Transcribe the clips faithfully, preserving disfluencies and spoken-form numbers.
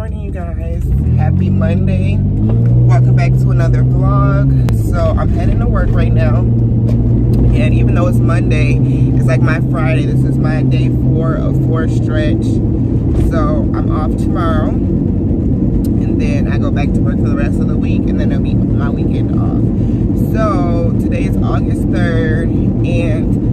morning, you guys. Happy Monday. Welcome back to another vlog. So I'm heading to work right now, and even though it's Monday, it's like my Friday. This is my day four of four stretch, so I'm off tomorrow, and then I go back to work for the rest of the week, and then it'll be my weekend off. So today is August third, and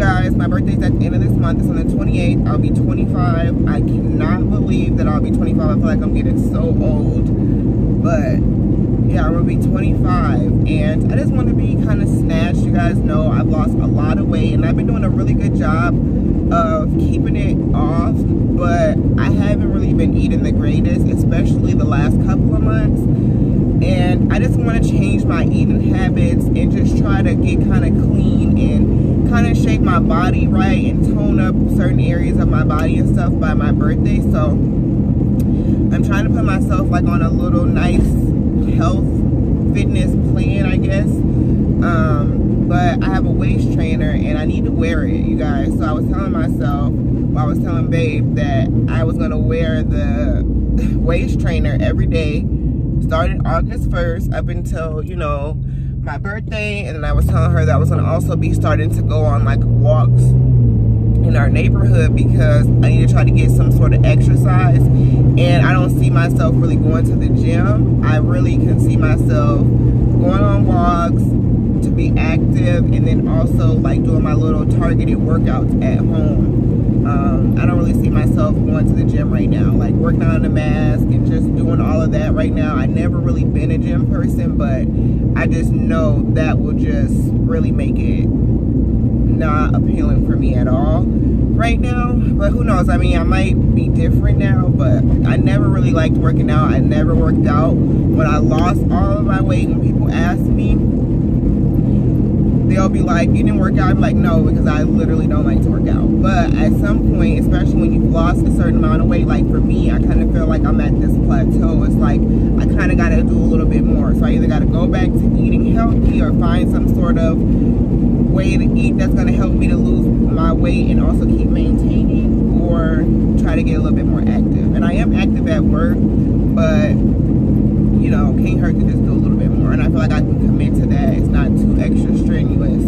guys, my birthday's at the end of this month. It's on the twenty-eighth. I'll be twenty-five. I cannot believe that I'll be twenty-five. I feel like I'm getting so old, but yeah, I will be twenty-five, and I just want to be kind of snatched. You guys know I've lost a lot of weight, and I've been doing a really good job of keeping it off, but I haven't really been eating the greatest, especially the last couple of months. And I just want to change my eating habits and just try to get kind of clean and kind of shape my body right and tone up certain areas of my body and stuff by my birthday. So I'm trying to put myself like on a little nice health fitness plan, I guess. Um, but I have a waist trainer and I need to wear it, you guys. So I was telling myself, well, I was telling Babe that I was going to wear the waist trainer every day. Started August first up until, you know, my birthday, and then I was telling her that I was going to also be starting to go on like walks in our neighborhood because I need to try to get some sort of exercise, and I don't see myself really going to the gym. I really can see myself going on walks to be active, and then also like doing my little targeted workouts at home. Um, I don't really see myself going to the gym right now, like working on the mask and just doing all of that right now. I never really been a gym person, but I just know that will just really make it not appealing for me at all right now. But who knows? I mean, I might be different now, but I never really liked working out. I never worked out. When I lost all of my weight, when people asked me, they'll be like, you didn't work out? I'm like, no, because I literally don't like to work out. But at some point, especially when you've lost a certain amount of weight, like for me, I kind of feel like I'm at this plateau. It's like I kind of got to do a little bit more. So I either got to go back to eating healthy or find some sort of way to eat that's going to help me to lose my weight and also keep maintaining, or try to get a little bit more active. And I am active at work, but you know, can't hurt to just do a little bit more. And I feel like I can commit to that. It's not too extra strenuous.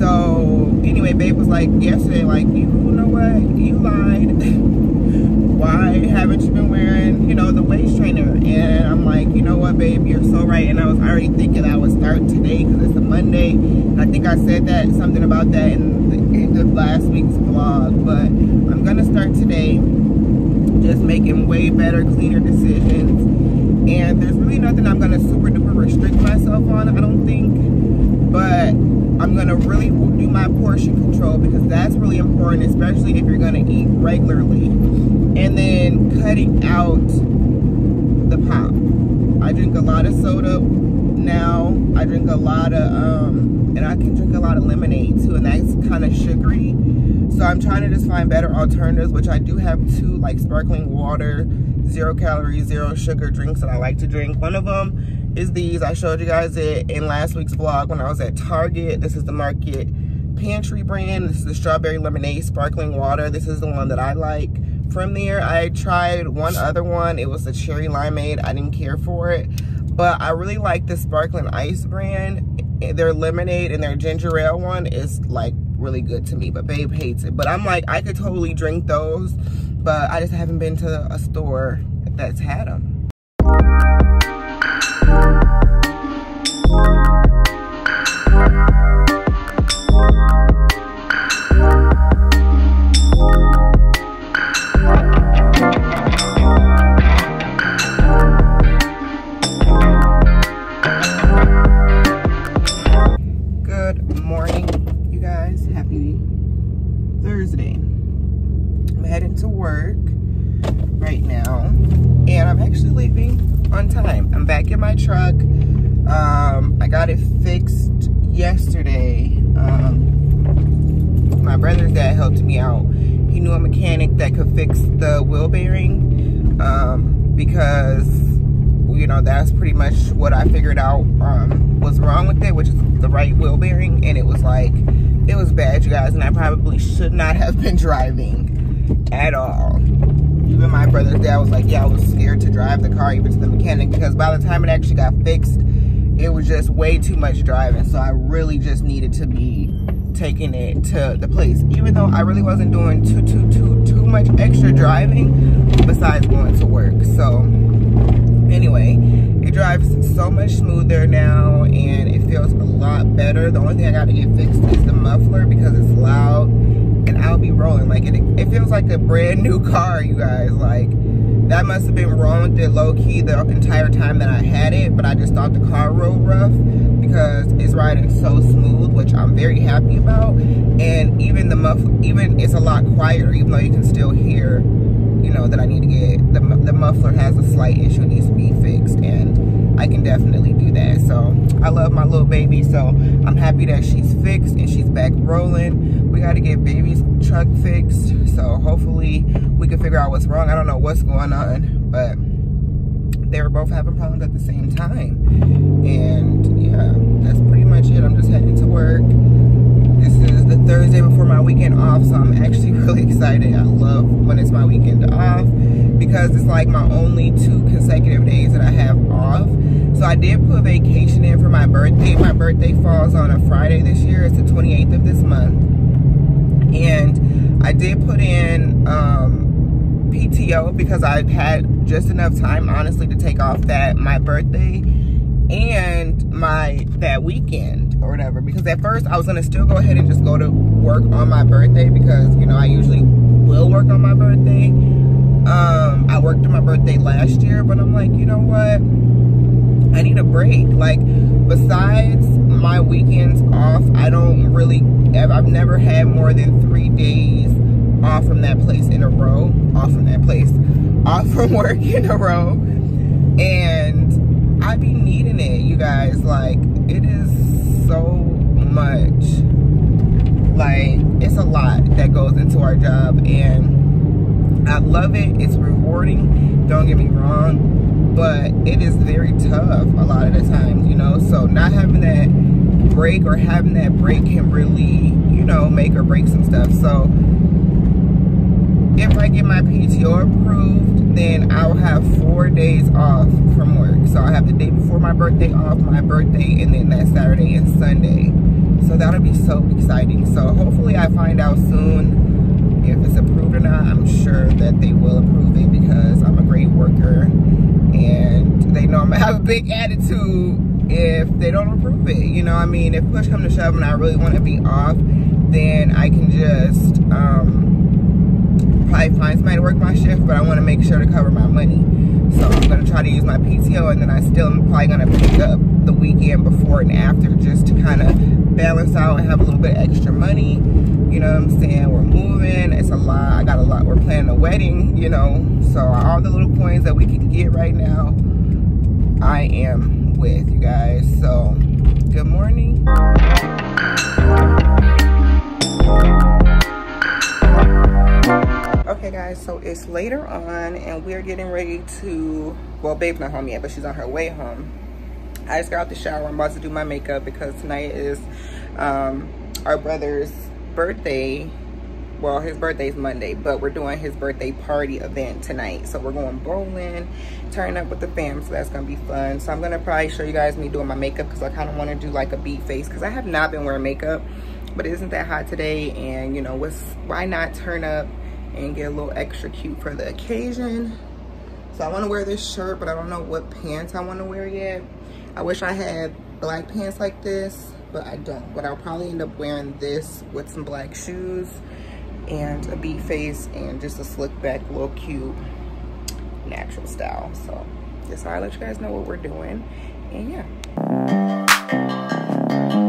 So anyway, Babe was like yesterday, like, you know what, you lied. Why haven't you been wearing, you know, the waist trainer? And I'm like, you know what, Babe, you're so right. And I was already thinking I would start today because it's a Monday. And I think I said that something about that in the end of last week's vlog. But I'm gonna start today, just making way better, cleaner decisions. And there's really nothing I'm going to super duper restrict myself on, I don't think. But I'm going to really do my portion control because that's really important, especially if you're going to eat regularly. And then cutting out the pop. I drink a lot of soda now. I drink a lot of, um, and I can drink a lot of lemonade too. And that's kind of sugary. So I'm trying to just find better alternatives, which I do have two, like sparkling water, zero calories, zero sugar drinks that I like to drink. One of them is these. I showed you guys it in last week's vlog when I was at Target. This is the Market Pantry brand. This is the strawberry lemonade sparkling water. This is the one that I like. From there, I tried one other one. It was the cherry limeade. I didn't care for it, but I really like the sparkling ice brand. Their lemonade and their ginger ale one is like really good to me, but Babe hates it. But I'm like, I could totally drink those, but I just haven't been to a store that's had them. Good morning, you guys. Happy Thursday. I'm heading to work right now, and I'm actually leaving on time. I'm back in my truck. Um, I got it fixed yesterday. Um, my brother's dad helped me out. He knew a mechanic that could fix the wheel bearing, um, because, you know, that's pretty much what I figured out um, was wrong with it, which is the right wheel bearing. And it was like, it was bad, you guys, and I probably should not have been driving at all. even my brother's dad was like, yeah, I was scared to drive the car even to the mechanic, because by the time it actually got fixed, it was just way too much driving. So I really just needed to be taking it to the place, even though I really wasn't doing too too too too much extra driving besides going to work. So anyway, it drives so much smoother now and it feels a lot better. The only thing I got to get fixed is the muffler because it's loud and I'll be rolling. Like it, it feels like a brand new car, you guys. Like that must have been wrong with it low-key the entire time that I had it, but I just thought the car rode rough because it's riding so smooth, which I'm very happy about. And even the muffler, even it's a lot quieter, even though you can still hear, you know, that I need to get, the, the muffler has a slight issue, needs to be fixed, and I can definitely do that. So I love my little baby, so I'm happy that she's fixed and she's back rolling. We got to get baby's truck fixed, so hopefully we can figure out what's wrong. I don't know what's going on, but they were both having problems at the same time. And yeah, that's pretty much it. I'm just heading to work. This is the Thursday before my weekend off, so I'm actually really excited. I love when it's my weekend off because it's like my only two consecutive days that I have off. So I did put vacation in for my birthday. My birthday falls on a Friday this year. It's the twenty-eighth of this month. And I did put in um, P T O because I've had just enough time, honestly, to take off that my birthday and my that weekend or whatever, because at first I was gonna still go ahead and just go to work on my birthday because, you know, I usually will work on my birthday. um I worked on my birthday last year, but I'm like, you know what, I need a break. Like, besides my weekends off, I don't really, I've never had more than three days off from that place in a row, off from that place, off from work in a row, and I be needing it, you guys. Like, it is so much, like, it's a lot that goes into our job, and I love it. It's rewarding, don't get me wrong, but it is very tough a lot of the times, you know. So not having that break or having that break can really, you know, make or break some stuff. So if I get my P T O approved, then I'll have four days off from work. So I'll have the day before my birthday off, my birthday, and then that Saturday and Sunday. So that'll be so exciting. So hopefully I find out soon if it's approved or not. I'm sure that they will approve it because I'm a great worker and they know I'm gonna have a big attitude if they don't approve it. You know, I mean, if push comes to shove and I really want to be off, then I can just, um, probably find somebody to work my shift, but I want to make sure to cover my money. So I'm going to try to use my P T O, and then I still am probably going to pick up the weekend before and after just to kind of balance out and have a little bit of extra money. You know what I'm saying? We're moving. It's a lot. I got a lot. We're planning a wedding, you know. So all the little coins that we can get right now, I am with, you guys. So good morning. Okay guys, so it's later on and we're getting ready to, well, babe's not home yet, but she's on her way home. I just got out the shower. I'm about to do my makeup because tonight is um, our brother's birthday. Well, his birthday's Monday, but we're doing his birthday party event tonight. So we're going bowling, turning up with the fam, so that's gonna be fun. So I'm gonna probably show you guys me doing my makeup because I kind of want to do like a beat face because I have not been wearing makeup, but it isn't that hot today, and you know, what's, why not turn up and get a little extra cute for the occasion. So I want to wear this shirt, but I don't know what pants I want to wear yet. I wish I had black pants like this, but I don't. But I'll probably end up wearing this with some black shoes and a beat face and just a slick back, little cute natural style. So just so I let you guys know what we're doing, and yeah.